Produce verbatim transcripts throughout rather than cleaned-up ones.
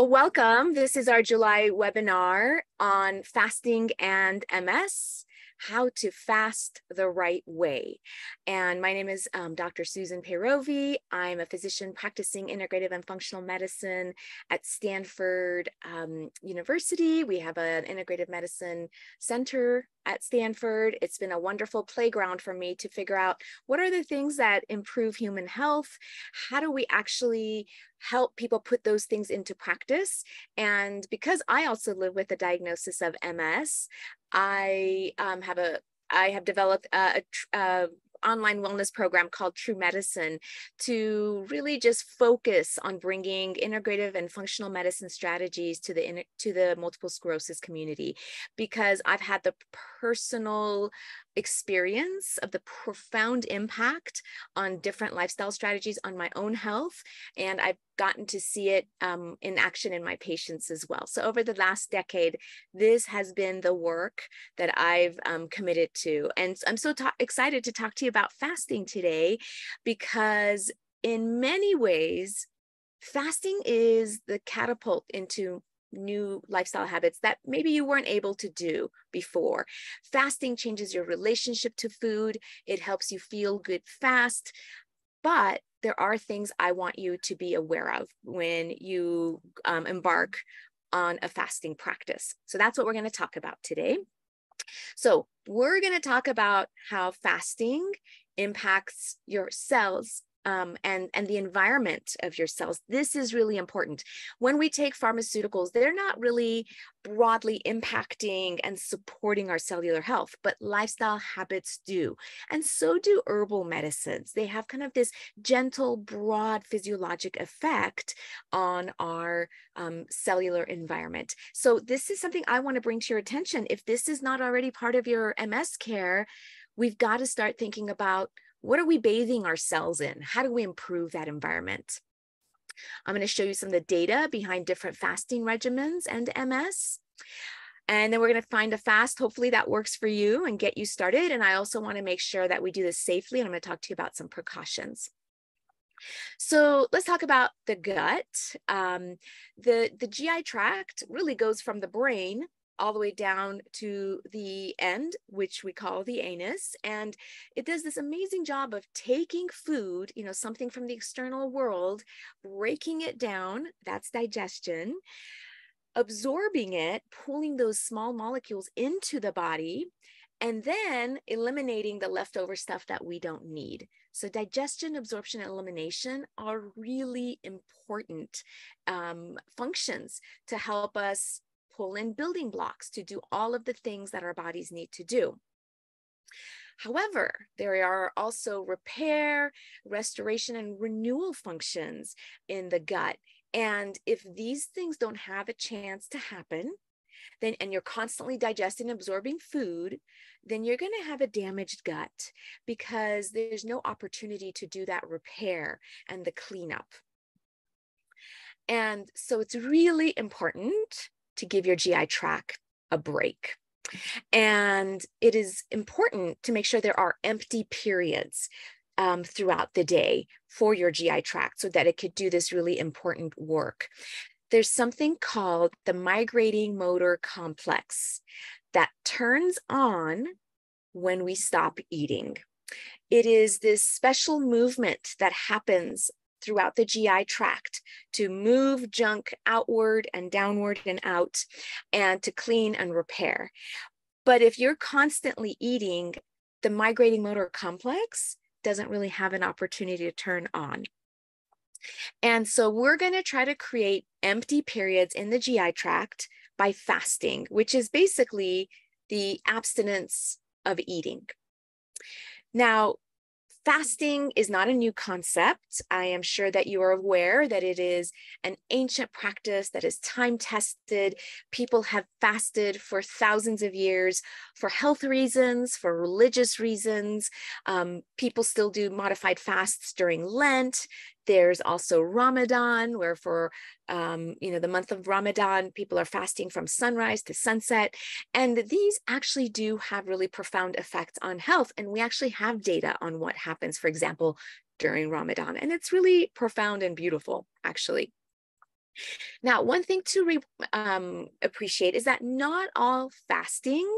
Well, welcome. This is our July webinar on fasting and M S, how to fast the right way. And my name is um, Doctor Susan Payrovi. I'm a physician practicing integrative and functional medicine at Stanford um, University. We have an integrative medicine center at Stanford. It's been a wonderful playground for me to figure out what are the things that improve human health? How do we actually help people put those things into practice? And because I also live with a diagnosis of M S, I um, have a I have developed a, a, a online wellness program called True Medicine to really just focus on bringing integrative and functional medicine strategies to the to the multiple sclerosis community, because I've had the personal experience of the profound impact on different lifestyle strategies on my own health, and I've gotten to see it um, in action in my patients as well. So over the last decade, this has been the work that I've um, committed to, and I'm so excited to talk to you about fasting today, because in many ways, fasting is the catapult into new lifestyle habits that maybe you weren't able to do before. Fasting changes your relationship to food. It helps you feel good fast, but there are things I want you to be aware of when you um, embark on a fasting practice. So that's what we're going to talk about today. So we're going to talk about how fasting impacts your cells Um, and, and the environment of your cells. This is really important. When we take pharmaceuticals, they're not really broadly impacting and supporting our cellular health, but lifestyle habits do. And so do herbal medicines. They have kind of this gentle, broad physiologic effect on our um, cellular environment. So this is something I want to bring to your attention. If this is not already part of your M S care, we've got to start thinking about, what are we bathing ourselves in? How do we improve that environment? I'm going to show you some of the data behind different fasting regimens and M S. And then we're going to find a fast, hopefully that works for you and get you started. And I also want to make sure that we do this safely. And I'm going to talk to you about some precautions. So let's talk about the gut. Um, the, the G I tract really goes from the brain all the way down to the end, which we call the anus. And it does this amazing job of taking food, you know, something from the external world, breaking it down, that's digestion, absorbing it, pulling those small molecules into the body, and then eliminating the leftover stuff that we don't need. So digestion, absorption, and elimination are really important um, functions to help us pull in building blocks to do all of the things that our bodies need to do. However, there are also repair, restoration, and renewal functions in the gut. And if these things don't have a chance to happen, then, and you're constantly digesting, absorbing food, then you're going to have a damaged gut, because there's no opportunity to do that repair and the cleanup. And so it's really important to give your G I tract a break. And it is important to make sure there are empty periods um, throughout the day for your G I tract so that it could do this really important work. There's something called the migrating motor complex that turns on when we stop eating. It is this special movement that happens throughout the G I tract to move junk outward and downward and out, and to clean and repair. But if you're constantly eating, the migrating motor complex doesn't really have an opportunity to turn on. And so we're going to try to create empty periods in the G I tract by fasting, which is basically the abstinence of eating. Now, fasting is not a new concept. I am sure that you are aware that it is an ancient practice that is time-tested. People have fasted for thousands of years for health reasons, for religious reasons. Um, people still do modified fasts during Lent. There's also Ramadan, where for um, you know, the month of Ramadan, people are fasting from sunrise to sunset. And these actually do have really profound effects on health. And we actually have data on what happens, for example, during Ramadan. And it's really profound and beautiful, actually. Now, one thing to re, um, appreciate is that not all fasting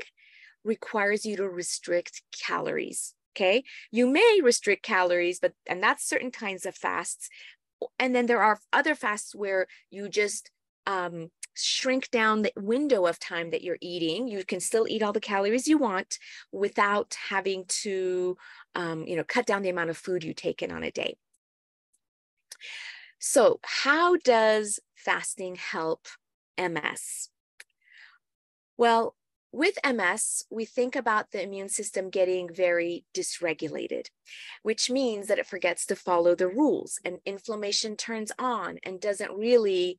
requires you to restrict calories, okay? You may restrict calories, but and that's certain kinds of fasts. And then there are other fasts where you just um, shrink down the window of time that you're eating. You can still eat all the calories you want without having to, um, you know, cut down the amount of food you take in on a day. So how does fasting help M S? Well, with M S, we think about the immune system getting very dysregulated, which means that it forgets to follow the rules and inflammation turns on and doesn't really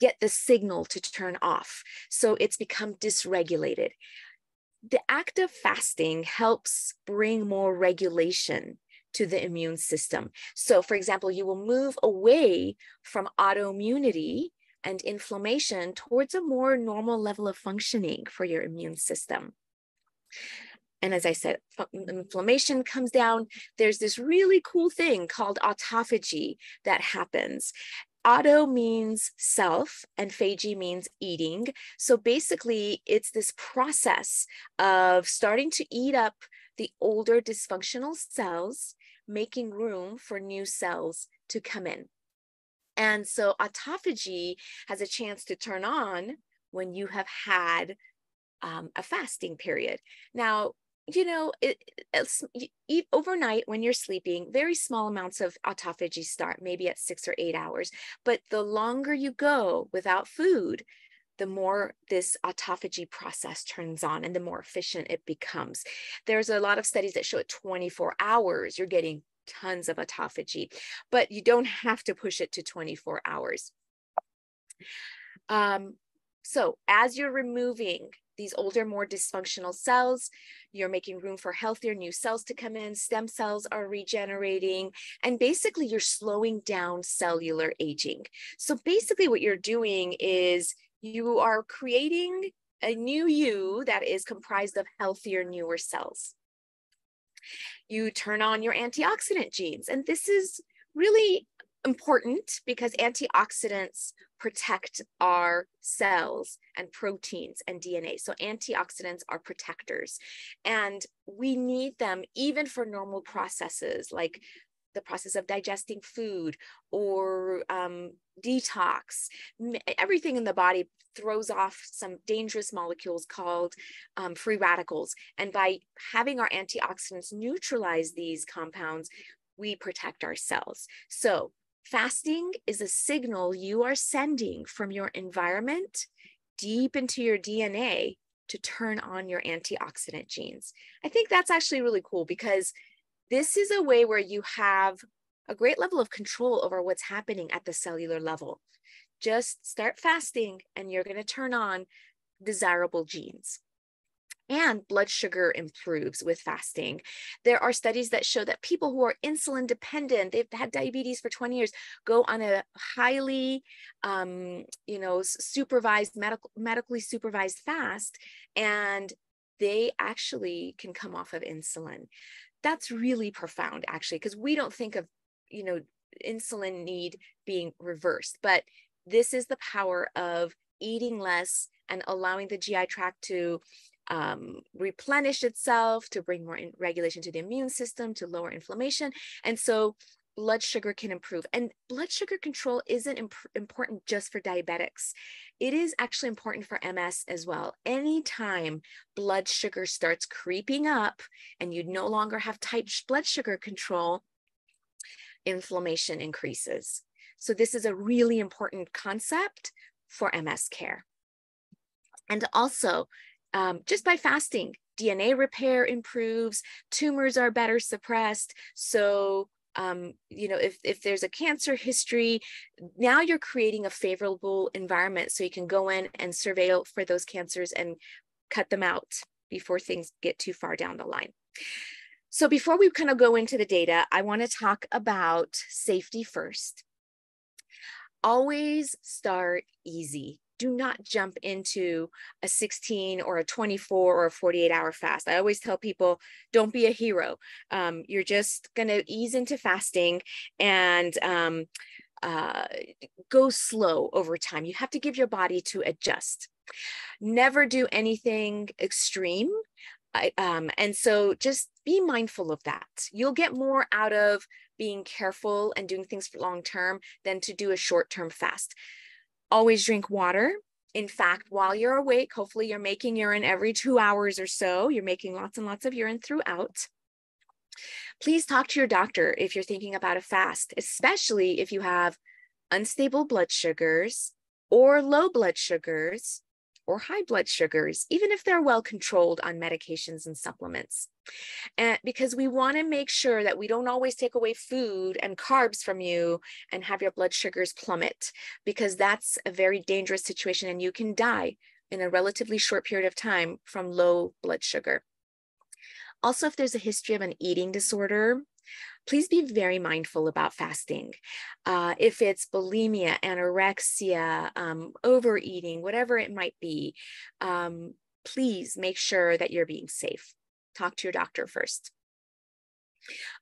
get the signal to turn off. So it's become dysregulated. The act of fasting helps bring more regulation to the immune system. So for example, you will move away from autoimmunity and inflammation towards a more normal level of functioning for your immune system. And as I said, inflammation comes down. There's this really cool thing called autophagy that happens. Auto means self and phagy means eating. So basically it's this process of starting to eat up the older dysfunctional cells, making room for new cells to come in. And so autophagy has a chance to turn on when you have had um, a fasting period. Now, you know, it, it's, you eat overnight when you're sleeping, very small amounts of autophagy start, maybe at six or eight hours. But the longer you go without food, the more this autophagy process turns on and the more efficient it becomes. There's a lot of studies that show at twenty-four hours, you're getting tons of autophagy, but you don't have to push it to twenty-four hours. Um, so as you're removing these older, more dysfunctional cells, you're making room for healthier new cells to come in, stem cells are regenerating, and basically you're slowing down cellular aging. So basically what you're doing is you are creating a new you that is comprised of healthier, newer cells. You turn on your antioxidant genes, and this is really important because antioxidants protect our cells and proteins and D N A. So antioxidants are protectors, and we need them even for normal processes like the process of digesting food or um, detox. Everything in the body throws off some dangerous molecules called um, free radicals. And by having our antioxidants neutralize these compounds, we protect ourselves. So fasting is a signal you are sending from your environment deep into your D N A to turn on your antioxidant genes. I think that's actually really cool because this is a way where you have a great level of control over what's happening at the cellular level. Just start fasting and you're going to turn on desirable genes. And blood sugar improves with fasting. There are studies that show that people who are insulin dependent, they've had diabetes for twenty years, go on a highly, um, you know, supervised, medical, medically supervised fast, and they actually can come off of insulin. That's really profound, actually, because we don't think of, you know, insulin need being reversed, but this is the power of eating less and allowing the G I tract to um, replenish itself, to bring more in regulation to the immune system, to lower inflammation. And so blood sugar can improve. And blood sugar control isn't imp important just for diabetics. It is actually important for M S as well. Anytime blood sugar starts creeping up and you no longer have tight blood sugar control, inflammation increases. So this is a really important concept for M S care. And also, um, just by fasting, D N A repair improves, tumors are better suppressed. So Um, you know, if, if there's a cancer history, now you're creating a favorable environment so you can go in and surveil for those cancers and cut them out before things get too far down the line. So before we kind of go into the data, I want to talk about safety first. Always start easy. Do not jump into a sixteen or a twenty-four or a forty-eight hour fast. I always tell people, don't be a hero. Um, you're just going to ease into fasting. And um, uh, go slow over time. You have to give your body to adjust. Never do anything extreme. I, um, and so just be mindful of that. You'll get more out of being careful and doing things for long term than to do a short-term fast. Always drink water. In fact, while you're awake, hopefully you're making urine every two hours or so. You're making lots and lots of urine throughout. Please talk to your doctor if you're thinking about a fast, especially if you have unstable blood sugars or low blood sugars or high blood sugars, even if they're well controlled on medications and supplements. And because we want to make sure that we don't always take away food and carbs from you and have your blood sugars plummet, because that's a very dangerous situation and you can die in a relatively short period of time from low blood sugar. Also, if there's a history of an eating disorder, please be very mindful about fasting. Uh, if it's bulimia, anorexia, um, overeating, whatever it might be, um, please make sure that you're being safe. Talk to your doctor first.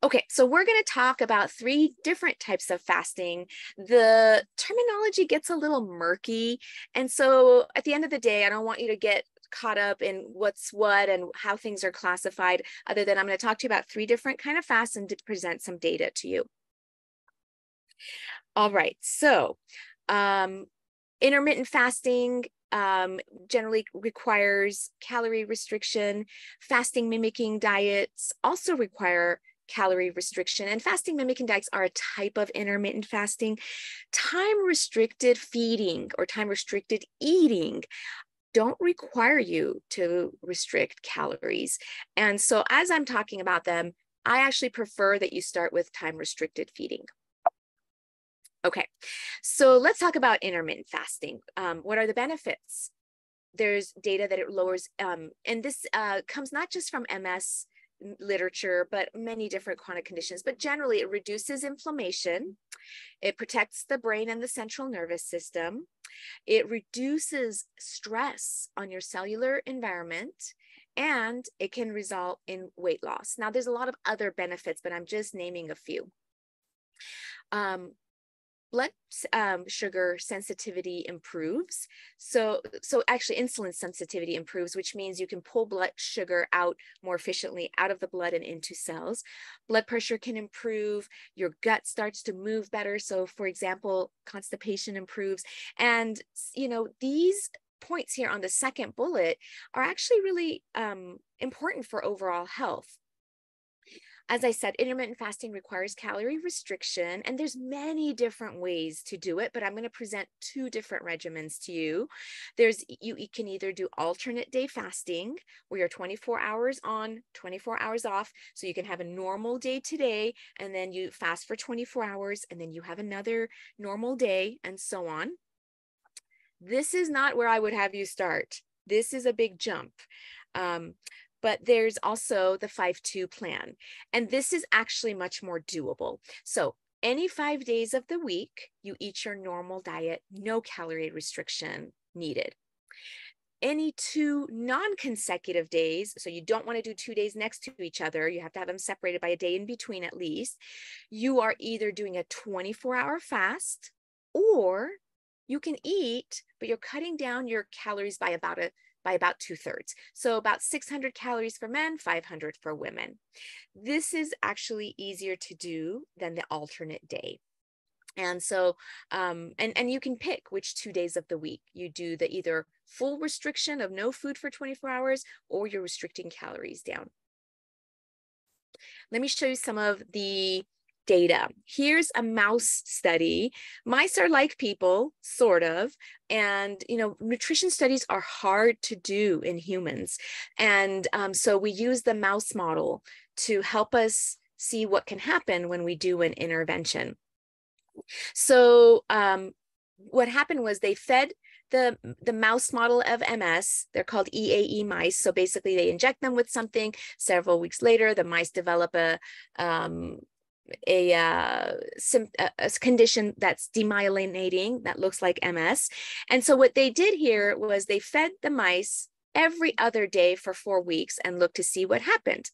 Okay, so we're going to talk about three different types of fasting. The terminology gets a little murky, and so at the end of the day, I don't want you to get caught up in what's what and how things are classified, other than I'm going to talk to you about three different kinds of fasts and to present some data to you. All right, so um, intermittent fasting um, generally requires calorie restriction. Fasting mimicking diets also require calorie restriction, and fasting mimicking diets are a type of intermittent fasting. Time restricted feeding or time restricted eating don't require you to restrict calories. And so as I'm talking about them, I actually prefer that you start with time-restricted feeding. Okay, so let's talk about intermittent fasting. Um, what are the benefits? There's data that it lowers, um, and this uh, comes not just from M S literature, but many different chronic conditions, but generally it reduces inflammation. It protects the brain and the central nervous system. It reduces stress on your cellular environment, and it can result in weight loss. Now, there's a lot of other benefits, but I'm just naming a few. Um, blood um, sugar sensitivity improves. So, so actually insulin sensitivity improves, which means you can pull blood sugar out more efficiently out of the blood and into cells. Blood pressure can improve. Your gut starts to move better. So for example, constipation improves. And, you know, these points here on the second bullet are actually really um, important for overall health. As I said, intermittent fasting requires calorie restriction, and there's many different ways to do it, but I'm going to present two different regimens to you. There's, you, you can either do alternate day fasting, where you're twenty-four hours on, twenty-four hours off, so you can have a normal day today, and then you fast for twenty-four hours, and then you have another normal day, and so on. This is not where I would have you start. This is a big jump. Um, But there's also the five two plan. And this is actually much more doable. So any five days of the week, you eat your normal diet, no calorie restriction needed. Any two non-consecutive days, so you don't want to do two days next to each other, you have to have them separated by a day in between at least, you are either doing a twenty-four hour fast, or you can eat, but you're cutting down your calories by about a by about two thirds. So about six hundred calories for men, five hundred for women. This is actually easier to do than the alternate day. And so, um, and, and you can pick which two days of the week you do the either full restriction of no food for twenty-four hours, or you're restricting calories down. Let me show you some of the data. Here's a mouse study. Mice are like people, sort of, and you know, nutrition studies are hard to do in humans, and um, so we use the mouse model to help us see what can happen when we do an intervention. So um, what happened was they fed The, the mouse model of M S, they're called E A E mice. So basically they inject them with something. Several weeks later, the mice develop a um, A, uh, a condition that's demyelinating that looks like M S. And so what they did here was they fed the mice every other day for four weeks and looked to see what happened.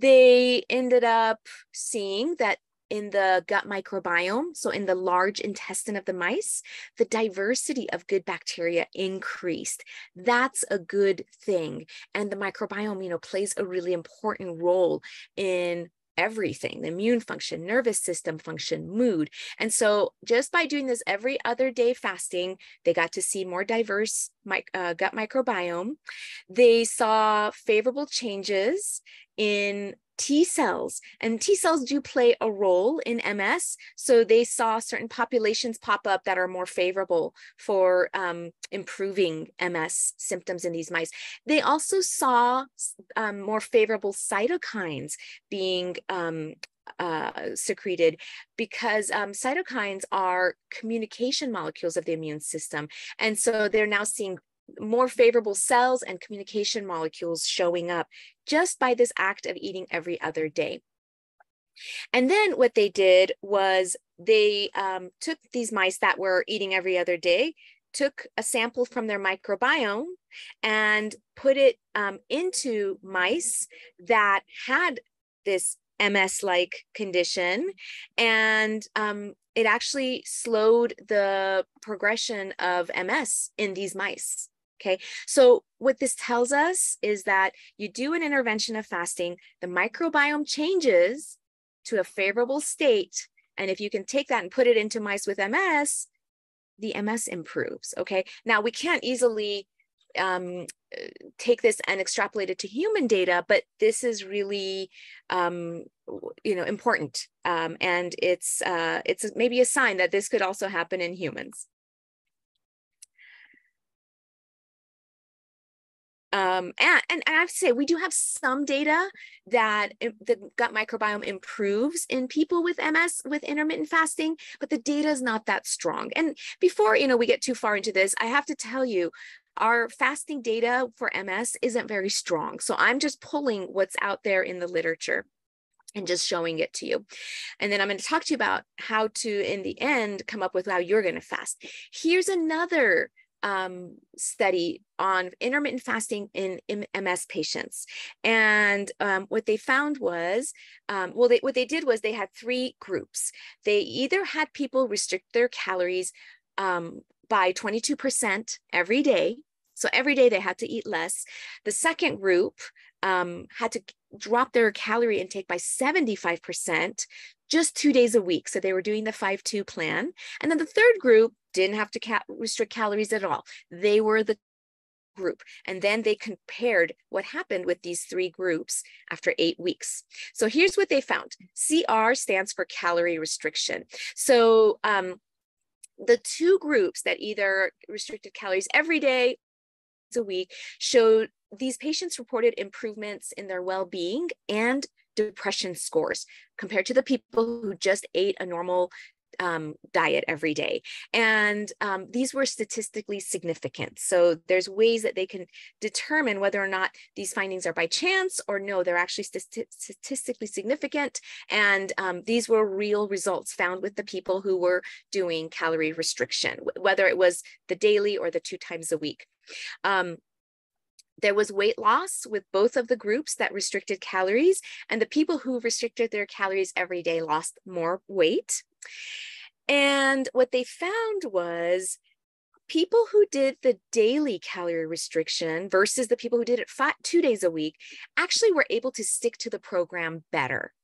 They ended up seeing that in the gut microbiome, so in the large intestine of the mice, the diversity of good bacteria increased. That's a good thing. And the microbiome, you know, plays a really important role in everything, the immune function, nervous system function, mood. And so just by doing this every other day fasting, they got to see more diverse my, uh, gut microbiome. They saw favorable changes in T cells, and T cells do play a role in M S. So they saw certain populations pop up that are more favorable for um, improving M S symptoms in these mice. They also saw um, more favorable cytokines being um, uh, secreted, because um, cytokines are communication molecules of the immune system. And so they're now seeing more favorable cells and communication molecules showing up just by this act of eating every other day. And then what they did was they um, took these mice that were eating every other day, took a sample from their microbiome and put it um, into mice that had this M S-like condition, and um, it actually slowed the progression of M S in these mice. Okay, so what this tells us is that you do an intervention of fasting, the microbiome changes to a favorable state. And if you can take that and put it into mice with M S, the M S improves. Okay, now we can't easily um, take this and extrapolate it to human data, but this is really, um, you know, important. Um, and it's, uh, it's maybe a sign that this could also happen in humans. Um, and, and I have to say, we do have some data that the gut microbiome improves in people with M S with intermittent fasting, but the data is not that strong. And before, you know, we get too far into this, I have to tell you, our fasting data for M S isn't very strong. So I'm just pulling what's out there in the literature and just showing it to you. And then I'm going to talk to you about how to, in the end, come up with how you're going to fast. Here's another um, study on intermittent fasting in M S patients. And um, what they found was, um, well, they, what they did was they had three groups. They either had people restrict their calories um, by twenty-two percent every day. So every day they had to eat less. The second group um, had to drop their calorie intake by seventy-five percent just two days a week. So they were doing the five two plan. And then the third group didn't have to ca- restrict calories at all. They were the group. And then they compared what happened with these three groups after eight weeks. So here's what they found. C R stands for calorie restriction. So um, the two groups that either restricted calories every day a week showed these patients reported improvements in their well-being and depression scores compared to the people who just ate a normal um, diet every day. And um, these were statistically significant. So there's ways that they can determine whether or not these findings are by chance or no, they're actually st- statistically significant. And um, these were real results found with the people who were doing calorie restriction, whether it was the daily or the two times a week. Um, There was weight loss with both of the groups that restricted calories, and the people who restricted their calories every day lost more weight. And what they found was people who did the daily calorie restriction versus the people who did it five, two days a week actually were able to stick to the program better.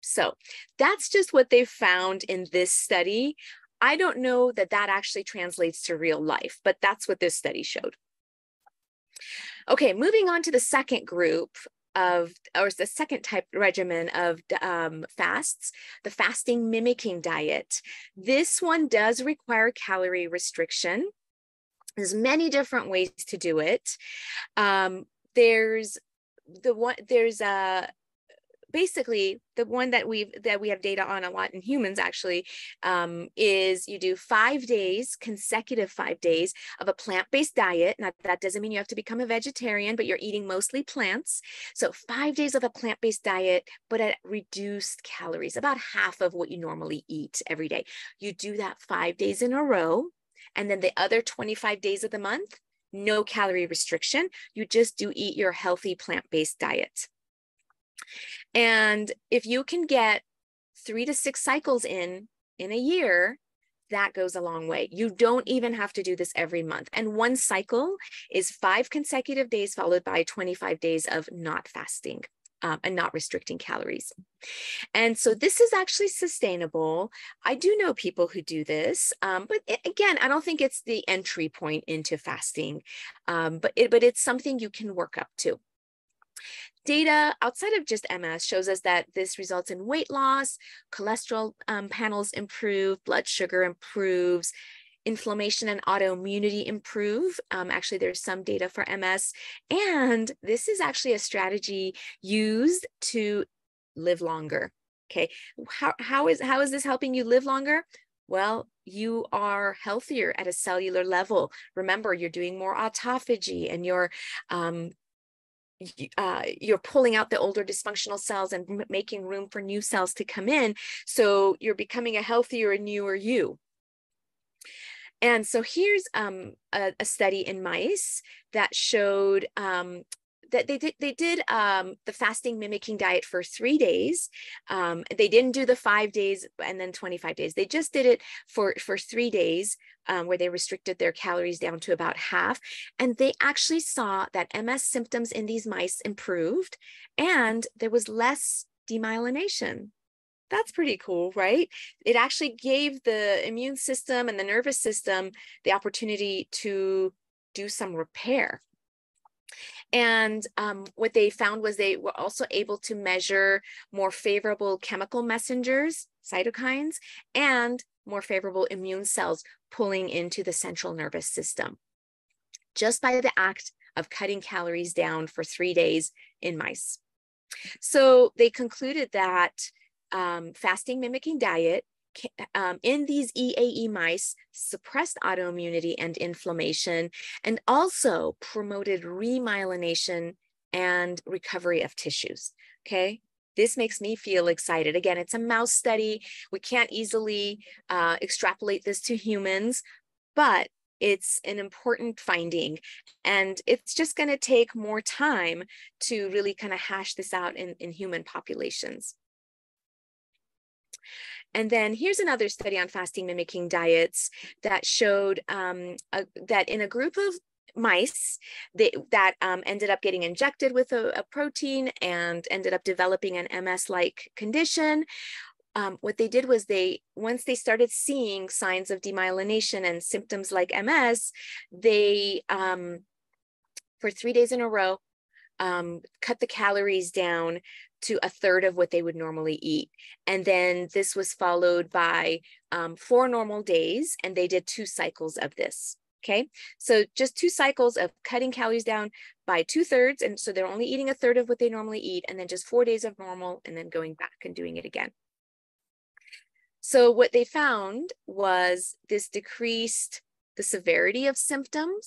So that's just what they found in this study. I don't know that that actually translates to real life, but that's what this study showed. Okay, moving on to the second group of, or the second type regimen of um, fasts, the fasting mimicking diet. This one does require calorie restriction. There's many different ways to do it. Um, there's the one, there's a, basically the one that we've, that we have data on a lot in humans actually, um, is you do five days, consecutive five days of a plant-based diet. Now that doesn't mean you have to become a vegetarian, but you're eating mostly plants. So five days of a plant-based diet, but at reduced calories, about half of what you normally eat every day. You do that five days in a row. And then the other twenty-five days of the month, no calorie restriction. You just do eat your healthy plant-based diet. And if you can get three to six cycles in, in a year, that goes a long way. You don't even have to do this every month. And one cycle is five consecutive days followed by twenty-five days of not fasting um, and not restricting calories. And so this is actually sustainable. I do know people who do this, um, but it, again, I don't think it's the entry point into fasting, um, but, it, but it's something you can work up to. Data outside of just M S shows us that this results in weight loss, cholesterol um, panels improve, blood sugar improves, inflammation and autoimmunity improve. Um, actually, there's some data for M S. And this is actually a strategy used to live longer. Okay, how, how, is, how is this helping you live longer? Well, you are healthier at a cellular level. Remember, you're doing more autophagy and you're um, Uh, you're pulling out the older dysfunctional cells and making room for new cells to come in. So you're becoming a healthier and newer you. And so here's um, a, a study in mice that showed um, that they did, they did um, the fasting mimicking diet for three days. Um, they didn't do the five days and then twenty-five days. They just did it for, for three days um, where they restricted their calories down to about half. And they actually saw that M S symptoms in these mice improved and there was less demyelination. That's pretty cool, right? It actually gave the immune system and the nervous system the opportunity to do some repair. And um, what they found was they were also able to measure more favorable chemical messengers, cytokines, and more favorable immune cells pulling into the central nervous system just by the act of cutting calories down for three days in mice. So they concluded that um, fasting mimicking diet Um, in these E A E mice suppressed autoimmunity and inflammation, and also promoted remyelination and recovery of tissues. Okay, this makes me feel excited. Again, it's a mouse study. We can't easily uh, extrapolate this to humans, but it's an important finding, and it's just going to take more time to really kind of hash this out in, in human populations. And then here's another study on fasting mimicking diets that showed um, a, that in a group of mice they, that um, ended up getting injected with a, a protein and ended up developing an M S-like condition. Um, what they did was they, once they started seeing signs of demyelination and symptoms like M S, they, um, for three days in a row, um, cut the calories down to a third of what they would normally eat. And then this was followed by um, four normal days, and they did two cycles of this, okay? So just two cycles of cutting calories down by two thirds, and so they're only eating a third of what they normally eat, and then just four days of normal, and then going back and doing it again. So what they found was this decreased the severity of symptoms.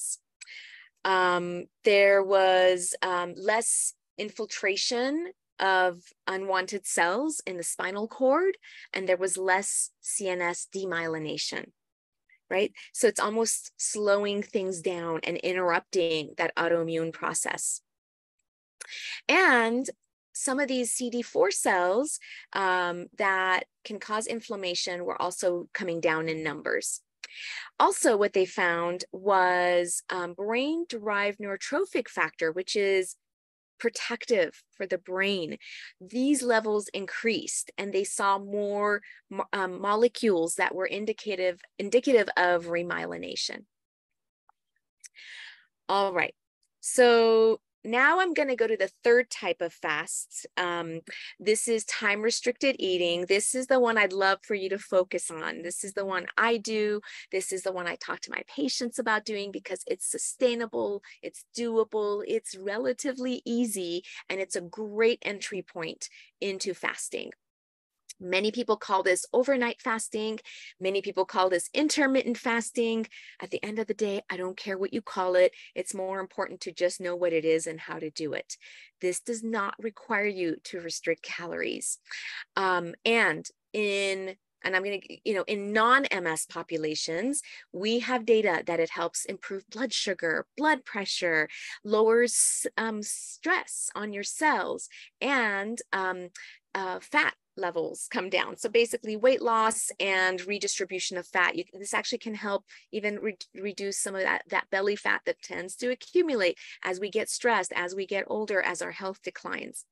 Um, there was um, less infiltration of unwanted cells in the spinal cord, and there was less C N S demyelination, right? So it's almost slowing things down and interrupting that autoimmune process. And some of these C D four cells um, that can cause inflammation were also coming down in numbers. Also, what they found was um, brain-derived neurotrophic factor, which is protective for the brain. These levels increased, and they saw more um, molecules that were indicative, indicative of remyelination. All right, so now I'm going to go to the third type of fasts. Um, this is time-restricted eating. This is the one I'd love for you to focus on. This is the one I do. This is the one I talk to my patients about doing because it's sustainable, it's doable, it's relatively easy, and it's a great entry point into fasting. Many people call this overnight fasting. Many people call this intermittent fasting. At the end of the day, I don't care what you call it. It's more important to just know what it is and how to do it. This does not require you to restrict calories. Um, and in And I'm going to, you know, in non-M S populations, we have data that it helps improve blood sugar, blood pressure, lowers um, stress on your cells, and um, uh, fat levels come down. So basically weight loss and redistribution of fat. You, this actually can help even re reduce some of that, that belly fat that tends to accumulate as we get stressed, as we get older, as our health declines.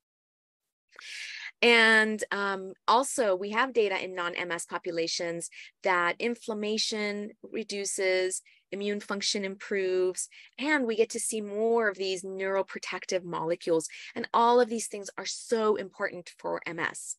And um, also we have data in non-M S populations that inflammation reduces, immune function improves, and we get to see more of these neuroprotective molecules. And all of these things are so important for M S.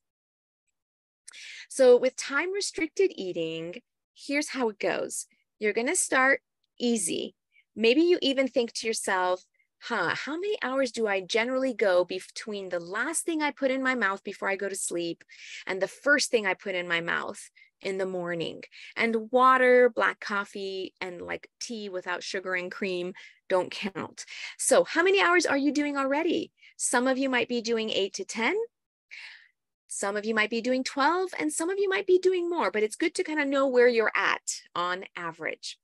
So with time-restricted eating, here's how it goes. You're going to start easy. Maybe you even think to yourself, huh, how many hours do I generally go between the last thing I put in my mouth before I go to sleep and the first thing I put in my mouth in the morning? And water, black coffee, and like tea without sugar and cream don't count. So how many hours are you doing already? Some of you might be doing eight to ten. Some of you might be doing twelve, and some of you might be doing more, but it's good to kind of know where you're at on average.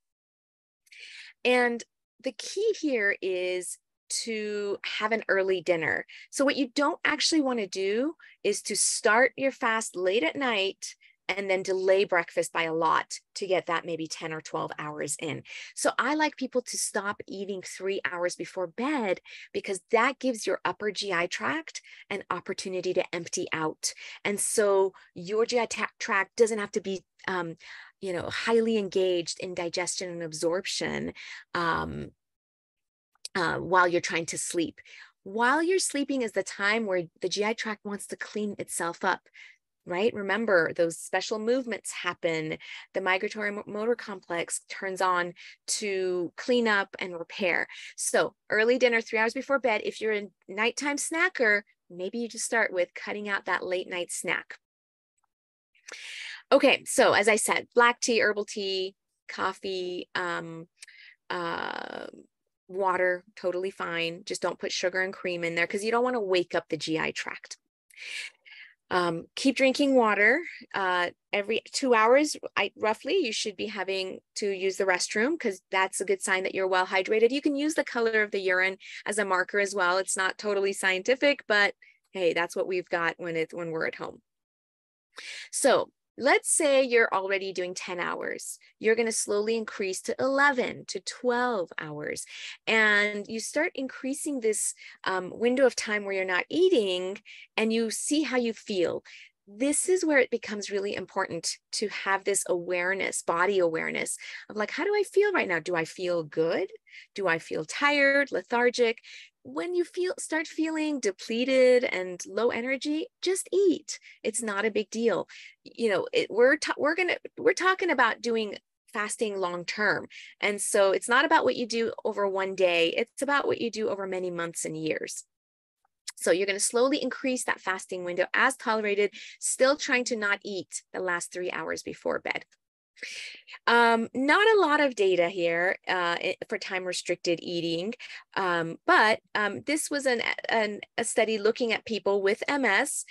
And the key here is to have an early dinner. So what you don't actually want to do is to start your fast late at night and then delay breakfast by a lot to get that maybe ten or twelve hours in. So I like people to stop eating three hours before bed, because that gives your upper G I tract an opportunity to empty out. And so your G I tract doesn't have to be, um, you know, highly engaged in digestion and absorption um, uh, while you're trying to sleep. While you're sleeping is the time where the G I tract wants to clean itself up. Right? Remember, those special movements happen. The migratory motor complex turns on to clean up and repair. So early dinner, three hours before bed. If you're a nighttime snacker, maybe you just start with cutting out that late night snack. Okay. So as I said, black tea, herbal tea, coffee, um, uh, water, totally fine. Just don't put sugar and cream in there because you don't want to wake up the G I tract. Um, keep drinking water. Uh, every two hours, I, roughly, you should be having to use the restroom, because that's a good sign that you're well hydrated. You can use the color of the urine as a marker as well. It's not totally scientific, but hey, that's what we've got when it, when we're at home. So let's say you're already doing ten hours. You're going to slowly increase to eleven to twelve hours. And you start increasing this um, window of time where you're not eating, and you see how you feel. This is where it becomes really important to have this awareness, body awareness of like, how do I feel right now? Do I feel good? Do I feel tired, lethargic? When you feel start feeling depleted and low energy, just eat. It's not a big deal. You know, it, we're we're gonna we're talking about doing fasting long term, and so it's not about what you do over one day. It's about what you do over many months and years. So you're going to slowly increase that fasting window as tolerated, still trying to not eat the last three hours before bed. Um, not a lot of data here uh, for time-restricted eating, um, but um, this was an, an, a study looking at people with M S.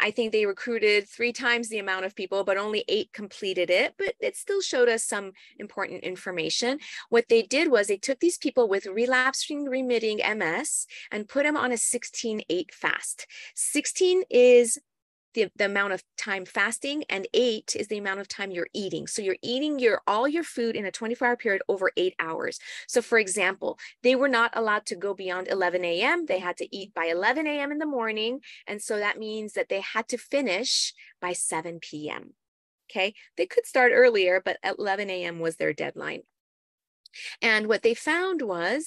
I think they recruited three times the amount of people, but only eight completed it, but it still showed us some important information. What they did was they took these people with relapsing remitting M S and put them on a sixteen eight fast. sixteen is The, the amount of time fasting, and eight is the amount of time you're eating. So you're eating your all your food in a twenty-four hour period over eight hours. So for example, they were not allowed to go beyond eleven A M They had to eat by eleven A M in the morning. And so that means that they had to finish by seven P M Okay. They could start earlier, but eleven A M was their deadline. And what they found was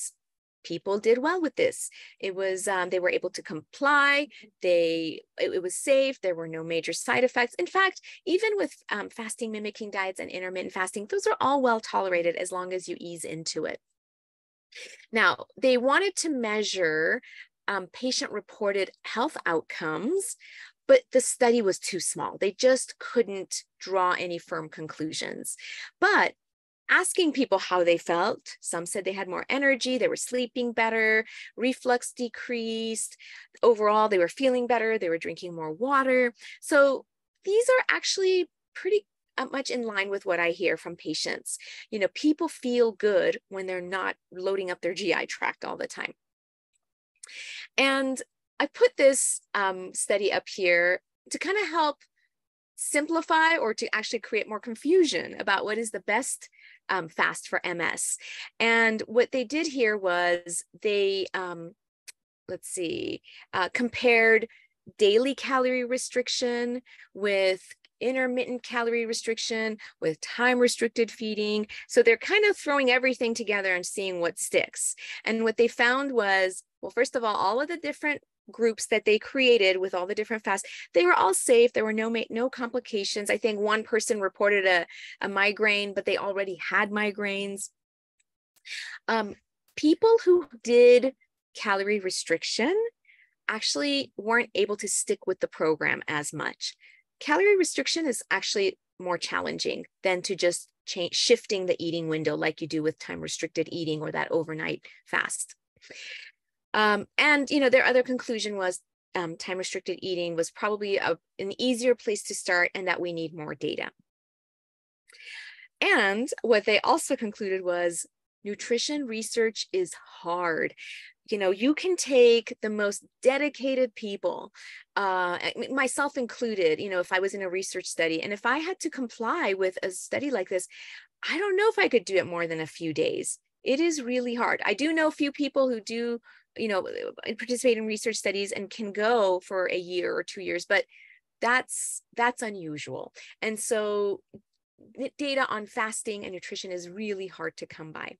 people did well with this. It was, um, they were able to comply. They, it, it was safe. There were no major side effects. In fact, even with um, fasting mimicking diets and intermittent fasting, those are all well tolerated as long as you ease into it. Now, they wanted to measure um, patient-reported health outcomes, but the study was too small. They just couldn't draw any firm conclusions. But asking people how they felt, some said they had more energy, they were sleeping better, reflux decreased, overall they were feeling better, they were drinking more water. So these are actually pretty much in line with what I hear from patients. You know, people feel good when they're not loading up their G I tract all the time. And I put this um, study up here to kind of help simplify or to actually create more confusion about what is the best um, fast for M S. And what they did here was they, um, let's see, uh, compared daily calorie restriction with intermittent calorie restriction, with time restricted feeding. So they're kind of throwing everything together and seeing what sticks. And what they found was, well, first of all, all of the different groups that they created with all the different fasts, they were all safe. There were no no complications. I think one person reported a, a migraine, but they already had migraines. Um, people who did calorie restriction actually weren't able to stick with the program as much. Calorie restriction is actually more challenging than to just change, shifting the eating window like you do with time restricted eating or that overnight fast. Um, and, you know, their other conclusion was um, time restricted eating was probably a, an easier place to start, and that we need more data. And what they also concluded was nutrition research is hard. You know, you can take the most dedicated people, uh, myself included, you know, if I was in a research study, and if I had to comply with a study like this, I don't know if I could do it more than a few days. It is really hard. I do know a few people who do, you know, participate in research studies and can go for a year or two years, but that's, that's unusual. And so data on fasting and nutrition is really hard to come by.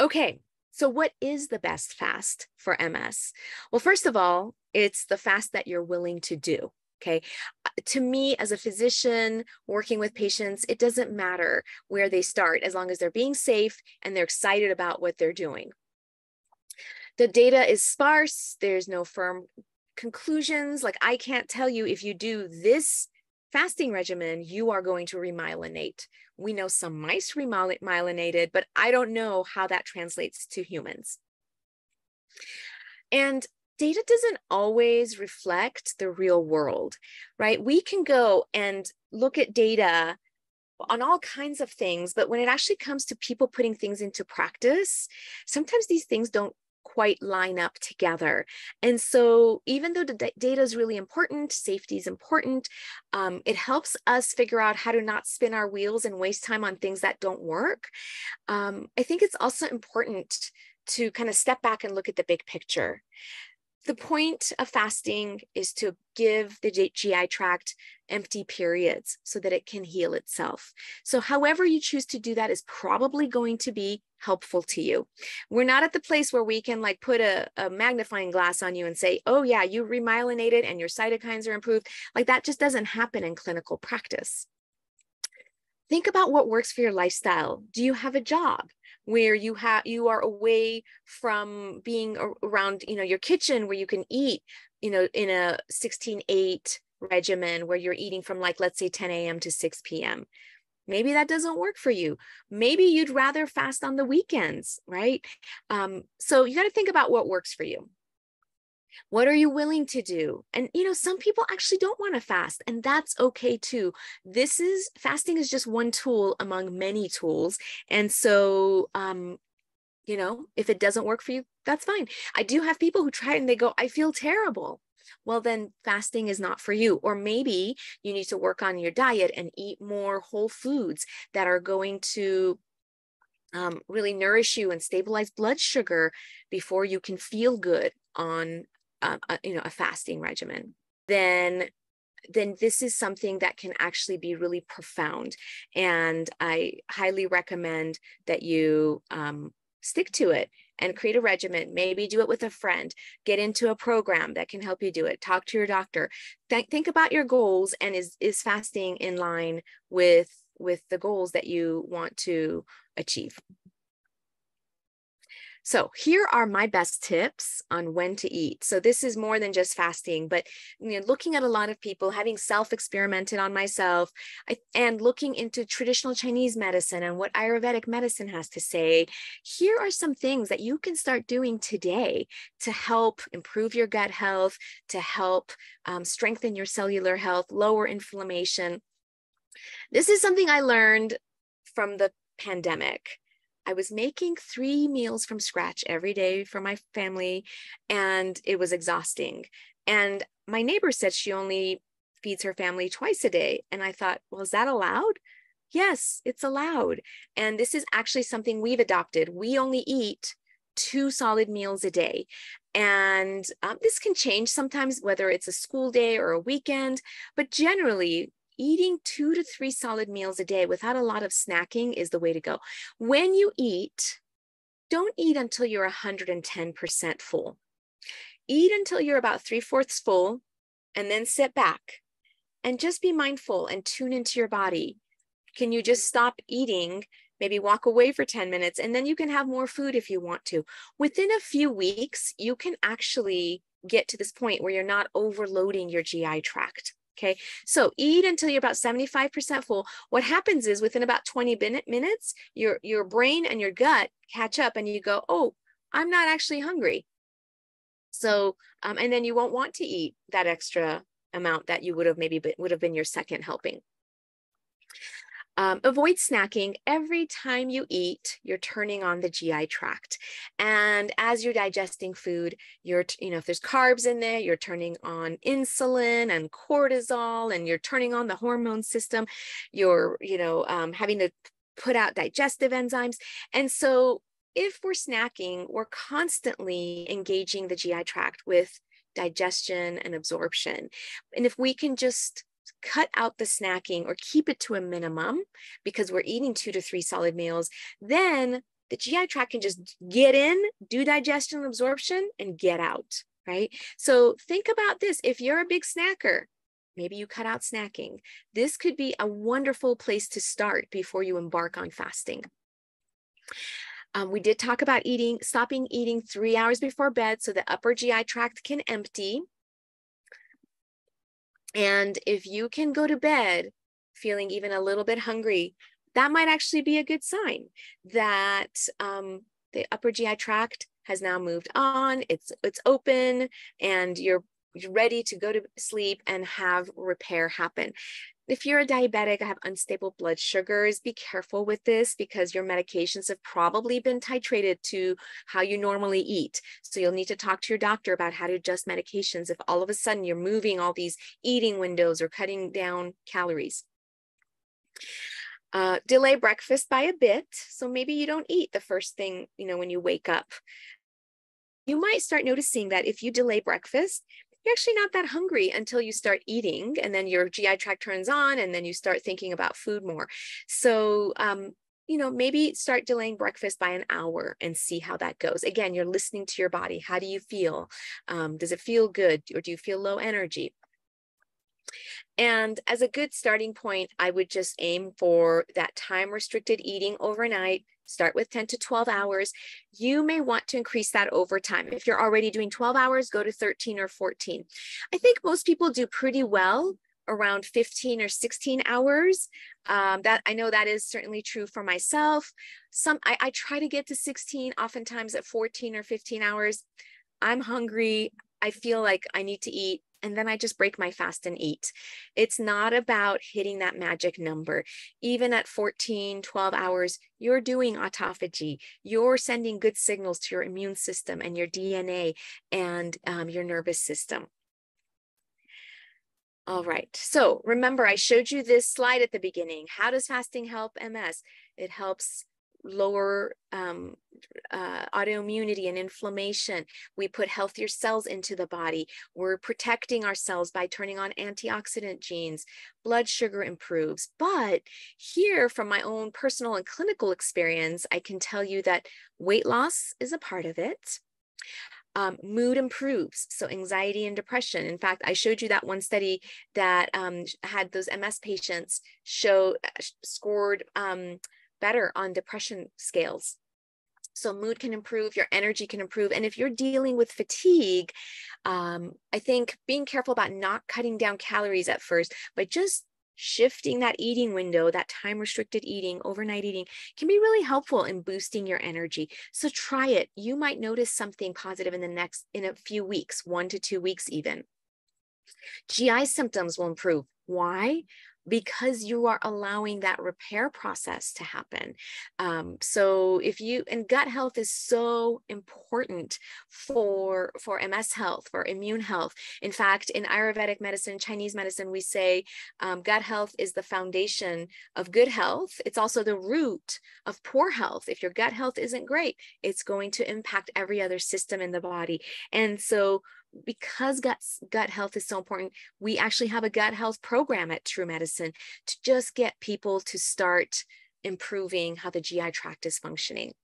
Okay, so what is the best fast for M S? Well, first of all, it's the fast that you're willing to do. Okay. To me, as a physician working with patients, it doesn't matter where they start as long as they're being safe and they're excited about what they're doing. The data is sparse. There's no firm conclusions. Like, I can't tell you if you do this fasting regimen, you are going to remyelinate. We know some mice remyelinated, but I don't know how that translates to humans. And data doesn't always reflect the real world, right? We can go and look at data on all kinds of things, but when it actually comes to people putting things into practice, sometimes these things don't quite line up together. And so even though the data is really important, safety is important, um, it helps us figure out how to not spin our wheels and waste time on things that don't work. Um, I think it's also important to kind of step back and look at the big picture. The point of fasting is to give the G I tract empty periods so that it can heal itself. So however you choose to do that is probably going to be helpful to you. We're not at the place where we can like put a, a magnifying glass on you and say, oh yeah, you remyelinated and your cytokines are improved. Like, that just doesn't happen in clinical practice. Think about what works for your lifestyle. Do you have a job where you have you are away from being around, you know, your kitchen, where you can eat, you know, in a sixteen eight regimen where you're eating from, like, let's say ten A M to six P M Maybe that doesn't work for you. Maybe you'd rather fast on the weekends, right? Um, so you got to think about what works for you. What are you willing to do? And, you know, some people actually don't want to fast, and that's okay too. This is, fasting is just one tool among many tools. And so, um, you know, if it doesn't work for you, that's fine. I do have people who try it and they go, I feel terrible. Well, then fasting is not for you. Or maybe you need to work on your diet and eat more whole foods that are going to um, really nourish you and stabilize blood sugar before you can feel good on Um, a, you know, a fasting regimen, then, then this is something that can actually be really profound. And I highly recommend that you um, stick to it and create a regimen. Maybe do it with a friend, get into a program that can help you do it, talk to your doctor, Th think about your goals, and is, is fasting in line with, with the goals that you want to achieve. So here are my best tips on when to eat. So this is more than just fasting, but, you know, looking at a lot of people, having self-experimented on myself, I, and looking into traditional Chinese medicine and what Ayurvedic medicine has to say, here are some things that you can start doing today to help improve your gut health, to help um, strengthen your cellular health, lower inflammation. This is something I learned from the pandemic. I was making three meals from scratch every day for my family, and it was exhausting. And my neighbor said she only feeds her family twice a day. And I thought, well, is that allowed? Yes, it's allowed. And this is actually something we've adopted. We only eat two solid meals a day. And um, this can change sometimes, whether it's a school day or a weekend, but generally eating two to three solid meals a day without a lot of snacking is the way to go. When you eat, don't eat until you're one hundred ten percent full. Eat until you're about three-fourths full and then sit back and just be mindful and tune into your body. Can you just stop eating, maybe walk away for ten minutes, and then you can have more food if you want to. Within a few weeks, you can actually get to this point where you're not overloading your G I tract. Okay, so eat until you're about seventy-five percent full. What happens is within about twenty minutes, your, your brain and your gut catch up and you go, oh, I'm not actually hungry. So, um, and then you won't want to eat that extra amount that you would have maybe been, would have been your second helping. Um, avoid snacking. Every time you eat, you're turning on the G I tract. And as you're digesting food, you're, you know, if there's carbs in there, you're turning on insulin and cortisol, and you're turning on the hormone system. You're, you know, um, having to put out digestive enzymes. And so if we're snacking, we're constantly engaging the G I tract with digestion and absorption. And if we can just cut out the snacking or keep it to a minimum because we're eating two to three solid meals, then the G I tract can just get in, do digestion and absorption, and get out, right? So think about this. If you're a big snacker, maybe you cut out snacking. This could be a wonderful place to start before you embark on fasting. Um, we did talk about eating, stopping eating three hours before bed so the upper G I tract can empty. And if you can go to bed feeling even a little bit hungry, that might actually be a good sign that um, the upper G I tract has now moved on, it's, it's open, and you're ready to go to sleep and have repair happen. If you're a diabetic, I have unstable blood sugars, be careful with this because your medications have probably been titrated to how you normally eat. So you'll need to talk to your doctor about how to adjust medications if all of a sudden you're moving all these eating windows or cutting down calories. Uh, delay breakfast by a bit. So maybe you don't eat the first thing, you know, when you wake up. You might start noticing that if you delay breakfast, you're actually not that hungry until you start eating, and then your G I tract turns on, and then you start thinking about food more. So, um, you know, maybe start delaying breakfast by an hour and see how that goes. Again, you're listening to your body. How do you feel? Um, does it feel good, or do you feel low energy? And as a good starting point, I would just aim for that time-restricted eating overnight. Start with ten to twelve hours. You may want to increase that over time. If you're already doing twelve hours, go to thirteen or fourteen. I think most people do pretty well around fifteen or sixteen hours. Um, that I know that is certainly true for myself. Some I, I try to get to sixteen, oftentimes at fourteen or fifteen hours. I'm hungry. I feel like I need to eat. And then I just break my fast and eat. It's not about hitting that magic number. Even at fourteen, twelve hours, you're doing autophagy. You're sending good signals to your immune system and your D N A and um, your nervous system. All right, so remember I showed you this slide at the beginning. How does fasting help M S? It helps lower um, uh, autoimmunity and inflammation. We put healthier cells into the body. We're protecting ourselves by turning on antioxidant genes. Blood sugar improves. But here, from my own personal and clinical experience, I can tell you that weight loss is a part of it. Um, mood improves, so anxiety and depression. In fact, I showed you that one study that um, had those M S patients show uh, scored um, better on depression scales. So mood can improve, your energy can improve. And if you're dealing with fatigue, um, I think being careful about not cutting down calories at first, but just shifting that eating window, that time-restricted eating, overnight eating, can be really helpful in boosting your energy. So try it. You might notice something positive in the next, in a few weeks, one to two weeks even. G I symptoms will improve. Why? because you are allowing that repair process to happen. Um, so if you, and gut health is so important for, for M S health, for immune health. In fact, in Ayurvedic medicine, Chinese medicine, we say um, gut health is the foundation of good health. It's also the root of poor health. If your gut health isn't great, it's going to impact every other system in the body. And so because gut, gut health is so important, we actually have a gut health program at True Medicine to just get people to start improving how the G I tract is functioning.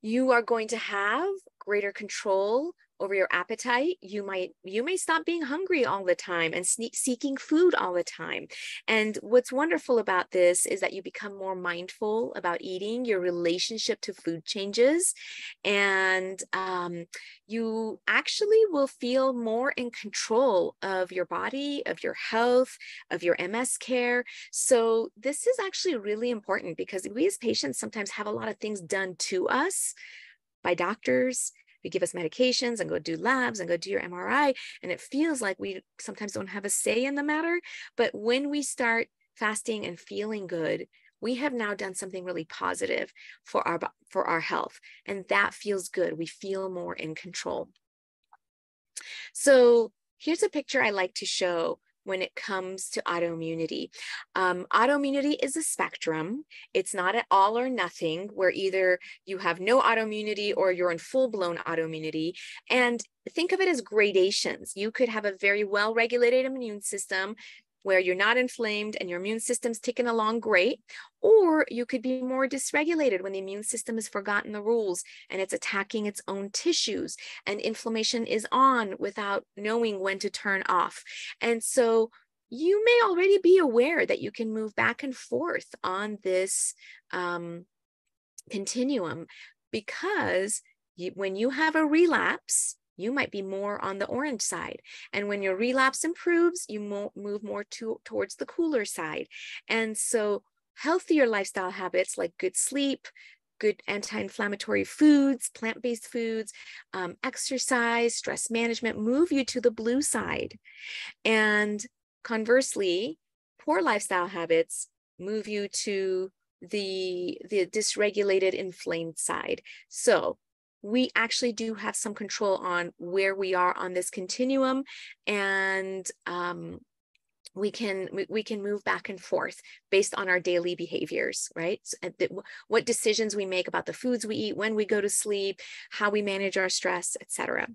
You are going to have greater control over your appetite. You might, you may stop being hungry all the time and sneak, seeking food all the time. And what's wonderful about this is that you become more mindful about eating. Your relationship to food changes, and um, you actually will feel more in control of your body, of your health, of your M S care. So this is actually really important because we as patients sometimes have a lot of things done to us by doctors. You give us medications and go do labs and go do your M R I. And it feels like we sometimes don't have a say in the matter. But when we start fasting and feeling good, we have now done something really positive for our, for our health. And that feels good. We feel more in control. So here's a picture I like to show when it comes to autoimmunity. Um, autoimmunity is a spectrum. It's not at all or nothing, where either you have no autoimmunity or you're in full-blown autoimmunity. And think of it as gradations. You could have a very well-regulated immune system where you're not inflamed and your immune system's ticking along great, or you could be more dysregulated when the immune system has forgotten the rules and it's attacking its own tissues and inflammation is on without knowing when to turn off. And so you may already be aware that you can move back and forth on this um, continuum, because you, when you have a relapse, you might be more on the orange side. And when your relapse improves, you mo- move more to, towards the cooler side. And so healthier lifestyle habits like good sleep, good anti-inflammatory foods, plant-based foods, um, exercise, stress management, move you to the blue side. And conversely, poor lifestyle habits move you to the, the dysregulated, inflamed side. So we actually do have some control on where we are on this continuum, and um, we can we can move back and forth based on our daily behaviors, right? So what decisions we make about the foods we eat, when we go to sleep, how we manage our stress, et cetera.